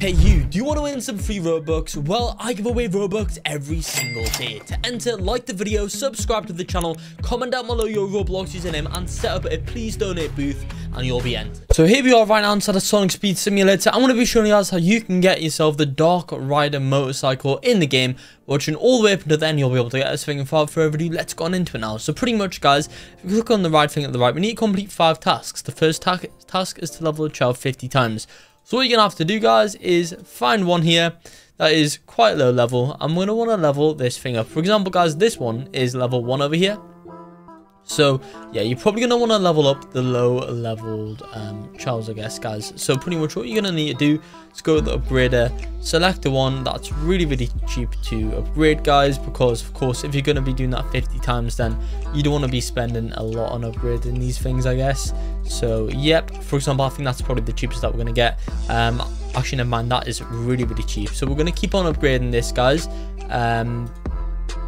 Hey you, do you want to win some free Robux? Well, I give away Robux every single day. To enter, like the video, subscribe to the channel, comment down below your Roblox username, and set up a please donate booth, and you'll be entered. So here we are right now inside of Sonic Speed Simulator. I'm going to be showing you guys how you can get yourself the Dark Rider motorcycle in the game. Watching all the way up until then, you'll be able to get this thing. And without further ado, let's go on into it now. So pretty much, guys, if you click on the right thing at the right, we need to complete 5 tasks. The first task is to level a child 50 times. So what you're going to have to do, guys, is find one here that is quite low level. I'm going to want to level this thing up. For example, guys, this one is level 1 over here. So, yeah, you're probably going to want to level up the low-leveled childs, I guess, guys. So pretty much what you're going to need to do is go to the upgrader, select the one that's really, really cheap to upgrade, guys, because, of course, if you're going to be doing that 50 times, then you don't want to be spending a lot on upgrading these things, I guess. So, yep, for example, I think that's probably the cheapest that we're going to get. Actually, never mind, that is really, really cheap. So we're going to keep on upgrading this, guys.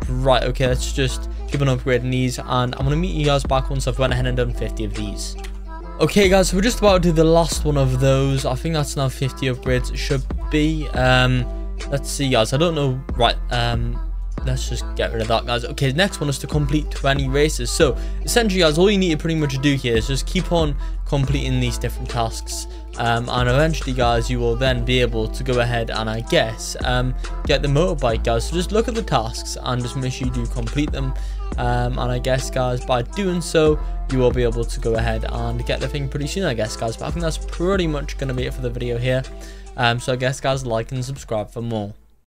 Right, okay, let's just keep on upgrading these, and I'm going to meet you guys back once I've went ahead and done 50 of these. Okay, guys, so we're just about to do the last one of those. I think that's now 50 upgrades, it should be. Let's see, guys, I don't know. Right, let's just get rid of that, guys. Okay, the next one is to complete 20 races. So, essentially, guys, all you need to pretty much do here is just keep on completing these different tasks. And eventually, guys, you will then be able to go ahead and, I guess, get the motorbike, guys. So, just look at the tasks and just make sure you do complete them. And I guess, guys, by doing so, you will be able to go ahead and get the thing pretty soon, I guess, guys. But I think that's pretty much going to be it for the video here. So, I guess, guys, like and subscribe for more.